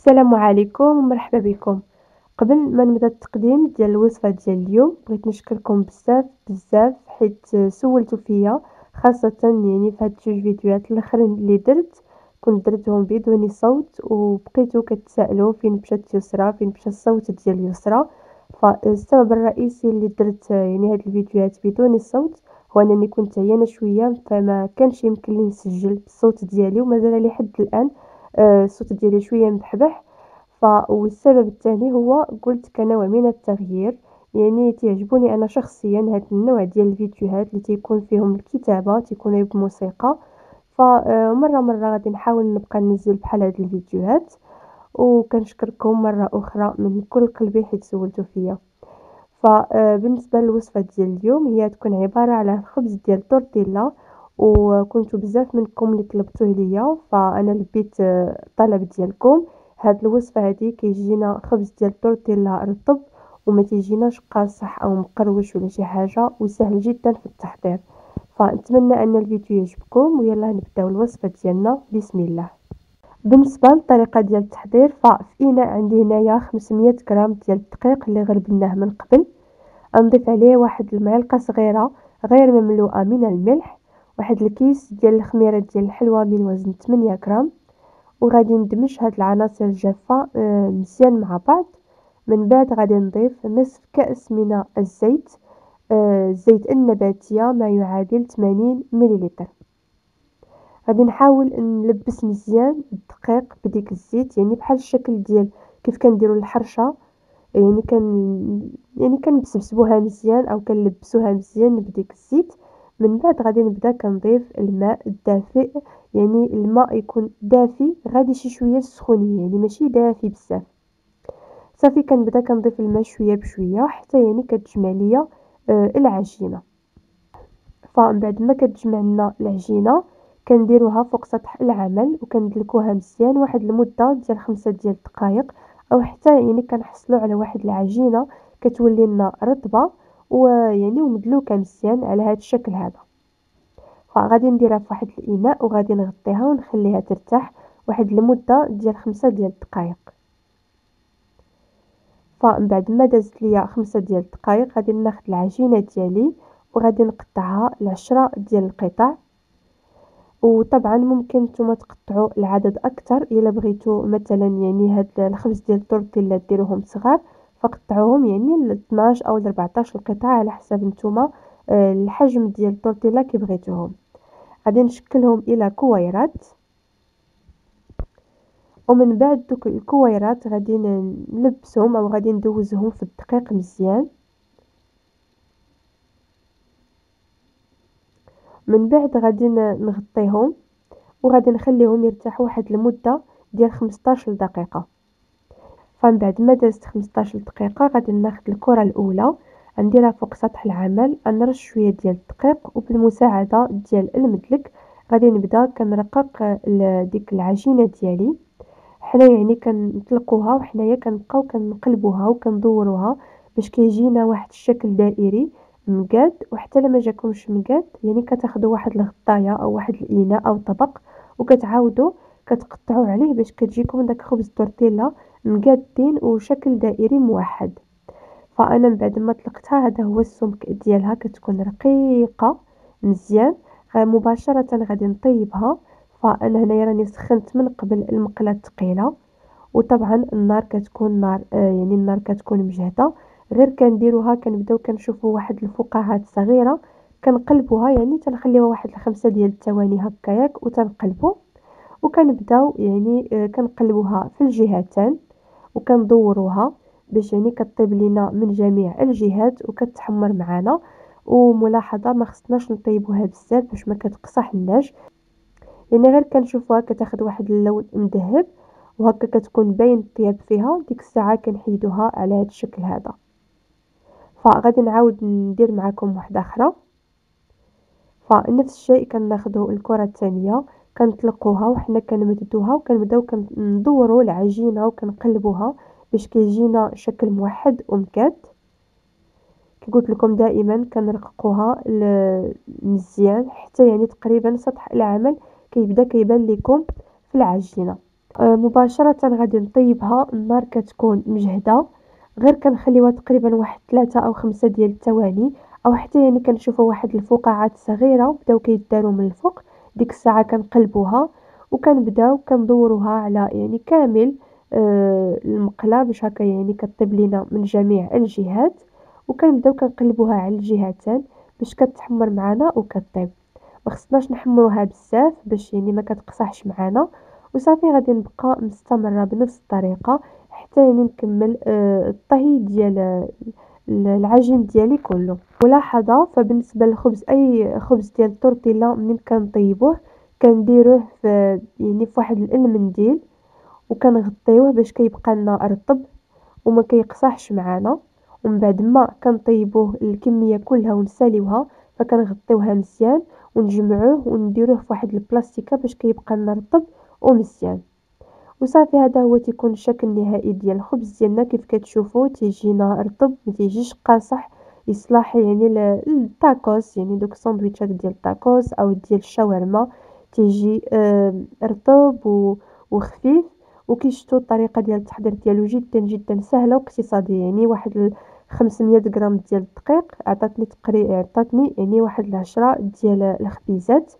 السلام عليكم ومرحبا بكم. قبل ما نبدا التقديم ديال الوصفه ديال اليوم بغيت نشكركم بزاف حيت سولتوا فيا، خاصه يعني في هاد جوج فيديوهات الاخرين اللي درت كنت درتهم بدون صوت وبقيتوا كتسائلوا فين مشات يسرى، فين مشى الصوت ديال يسرى. فالسبب الرئيسي اللي درت يعني هاد الفيديوهات بدون الصوت هو انني كنت عيانه شويه، فما كانش يمكن لي نسجل بالصوت ديالي ومازال لحد الان الصوت ديالي شويه مبحبح. والسبب الثاني هو قلت كنوع من التغيير، يعني تعجبوني انا شخصيا هاد النوع ديال الفيديوهات اللي تيكون فيهم الكتابه تيكونوا بموسيقى، فمره غادي نحاول نبقى ننزل بحال هاد الفيديوهات. وكنشكركم مره اخرى من كل قلبي حيت سولتوا فيا. فبالنسبه للوصفه ديال اليوم هي تكون عباره على خبز ديال تورتيلا، وكنتو بزاف منكم اللي طلبتوه ليا فانا لبيت الطلب ديالكم. هاد الوصفه هادي كيجينا خبز ديال تورتيلا رطب وما تيجيناش قاصح او مقروش ولا شي حاجه، وسهل جدا في التحضير. فنتمنى ان الفيديو يعجبكم ويلا نبداو الوصفه ديالنا بسم الله. بالنسبه للطريقه ديال التحضير، ففي اناء عندي هنايا 500 غرام ديال الدقيق اللي غربناه من قبل، نضيف عليه واحد المعلقه صغيره غير مملوءه من الملح، واحد الكيس ديال الخميره ديال الحلوه من وزن 8 غرام، وغادي ندمج هاد العناصر الجافه مزيان مع بعض. من بعد غادي نضيف نصف كاس من الزيت، الزيت النباتيه ما يعادل 80 مليلتر. غادي نحاول نلبس مزيان الدقيق بديك الزيت، يعني بحال الشكل ديال كيف كنديروا الحرشه، يعني كنبسبسوها مزيان او كنلبسوها مزيان بديك الزيت. من بعد غادي نبدا كنضيف الماء الدافئ، يعني الماء يكون دافي غادي شي شويه السخونيه، يعني ماشي دافي بزاف. صافي كنبدا كنضيف الماء شويه بشويه حتى يعني كتجمع ليا العجينه. فمن بعد ما كتجمع لنا العجينه كنديروها فوق سطح العمل وكندلكوها مزيان واحد المده ديال 5 ديال الدقائق، او حتى يعني كنحصلوا على واحد العجينه كتولي لنا رطبه ويعني ومدلوكه مزيان على هذا الشكل هذا. فغادي نديرها في واحد الاناء وغادي نغطيها ونخليها ترتاح واحد المده ديال 5 ديال الدقائق. فمن بعد ما دازت ليا 5 ديال الدقائق غادي ناخذ العجينه ديالي وغادي نقطعها ل10 ديال القطع، وطبعا ممكن نتوما تقطعوا العدد اكثر الا بغيتوا، مثلا يعني هاد الخبز ديال التورتيلا ديروهم صغار فقطعوهم يعني 12 او 14 القطعه على حسب نتوما الحجم ديال التورتيلا كي بغيتوهم. غادي نشكلهم الى كويرات، ومن بعد دوك الكويرات غادي نلبسهم او غادي ندوزهم في الدقيق مزيان. من بعد غادي نغطيهم وغادي نخليهم يرتاحوا واحد المده ديال 15 دقيقه. فمن بعد ما دازت 15 دقيقه غادي ناخذ الكره الاولى نديرها فوق سطح العمل، نرش شويه ديال الدقيق وبالمساعده ديال المدلك غادي نبدا كنرقق ديك العجينه ديالي. حنا يعني كنطلقوها وحنايا كنبقاو كنقلبوها وكندوروها باش كيجينا واحد الشكل دائري مقاد، وحتى لما جاكمش مقاد يعني كتاخذوا واحد الغطايه او واحد الاناء او طبق وكتعاودوا كتقطعوا عليه باش كتجيكم داك خبز التورتيلا مقادين وشكل دائري موحد. فانا من بعد ما طلقتها هذا هو السمك ديالها، كتكون رقيقه مزيان. مباشره غادي نطيبها. فانا هنايا راني سخنت من قبل المقله الثقيله، وطبعا النار كتكون نار يعني النار كتكون مجهده، غير كنديروها كنبداو كنشوفوا واحد الفقاعات صغيره كنقلبوها، يعني تنخليوها واحد 5 ديال الثواني هكاياك وتنقلبوا وكنبداو يعني كنقلبوها في الجهتين وكندوروها باش يعني كطيب لينا من جميع الجهات وكتحمر معنا. وملاحظه ما خصناش نطيبوها بزاف باش ما كتقصح لناش، يعني غير كنشوفوها كتاخذ واحد اللون مذهب وهكا كتكون باين الطياب فيها، ديك الساعه كنحيدوها على هذا الشكل هذا. فغادي نعاود ندير معكم واحده اخرى. فنفس الشيء كناخذوا الكره الثانيه كنطلقوها وحنا كنمددوها وكنبداو كندوروا العجينه وكنقلبوها باش كيجينا شكل موحد ومكاد. كي قلت لكم دائما كنرققوها مزيان حتى يعني تقريبا سطح العمل كيبدا كيبان لكم في العجينه. مباشرة غادي نطيبها. النار كتكون مجهدة، غير كنخليوها تقريبا واحد 3 أو 5 ديال الثواني، او حتى يعني كنشوفوا واحد الفقاعات صغيرة بداو كيداروا من الفوق. ديك الساعة كنقلبوها وكنبداو كندوروها على يعني كامل المقله باش هكا يعني كطيب لينا من جميع الجهات، وكنبداو كنقلبوها على الجهتين باش كتحمر معنا وكطيب. ما خصناش نحمروها بزاف باش يعني ما كتقصحش معنا، وصافي غادي نبقى مستمره بنفس الطريقه حتى يعني نكمل الطهي ديال العجين ديالي كله. ملاحظه، فبالنسبه للخبز، اي خبز ديال التورتيلا منين كنطيبوه كنديروه في يعني في واحد المنديل وكنغطيوه باش كيبقى لنا رطب وما كيقصحش معنا. ومن بعد ما كنطيبوه الكميه كلها ونساليوها، فكنغطيوها مزيان ونجمعوه ونديروه في واحد البلاستيكه باش كيبقى لنا رطب ومزيان. وصافي هذا هو تيكون الشكل النهائي ديال الخبز ديالنا. كيف كتشوفوا تيجينا رطب، ما تيجيش قاصح، يصلح يعني للتاكوس، يعني دوك الساندويتشات ديال التاكوس او ديال الشاورما، تيجي رطب وخفيف. وكيشتو الطريقه ديال التحضير ديالو جدا جدا سهله واقتصاديه، يعني واحد 500 غرام ديال الدقيق عطاتني يعني واحد 10 ديال الخبيزات.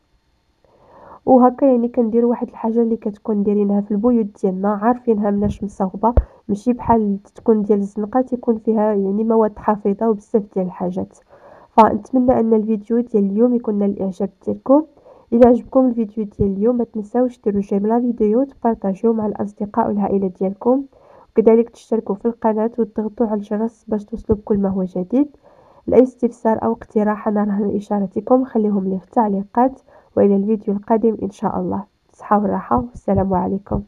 وهكا يعني كندير واحد الحاجه اللي كتكون دايرينها في البيوت ديالنا، عارفينها مناش مصاوبه، ماشي بحال تكون ديال الزنقه تيكون فيها يعني مواد حافظه وبزاف ديال الحاجات. فنتمنى ان الفيديو ديال اليوم يكون نال الاعجاب ديالكم. إذا عجبكم الفيديو ديال اليوم ما تنساوش ديروا جيم لا فيديو، تبارطاجيو مع الاصدقاء والعائله ديالكم، وكذلك تشتركوا في القناه وتضغطوا على الجرس باش توصلوا بكل ما هو جديد. لاي استفسار او اقتراح انا رهن اشارتكم، خليهم لي في التعليقات. والى الفيديو القادم ان شاء الله، تصحوا الراحه والسلام عليكم.